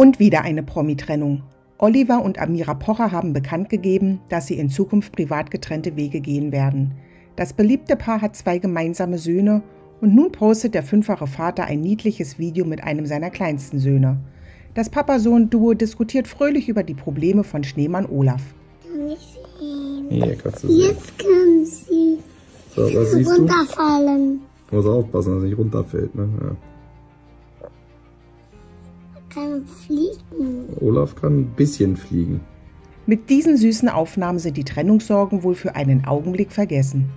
Und wieder eine Promi-Trennung. Oliver und Amira Pocher haben bekannt gegeben, dass sie in Zukunft privat getrennte Wege gehen werden. Das beliebte Paar hat zwei gemeinsame Söhne und nun postet der fünffache Vater ein niedliches Video mit einem seiner kleinsten Söhne. Das Papa-Sohn-Duo diskutiert fröhlich über die Probleme von Schneemann Olaf. Kann ich sehen? Hier kannst du sehen. Jetzt kann sie so, was siehst runterfallen. Du musst aufpassen, dass sie nicht runterfällt. Ne? Ja. Kann fliegen. Olaf kann ein bisschen fliegen. Mit diesen süßen Aufnahmen sind die Trennungssorgen wohl für einen Augenblick vergessen.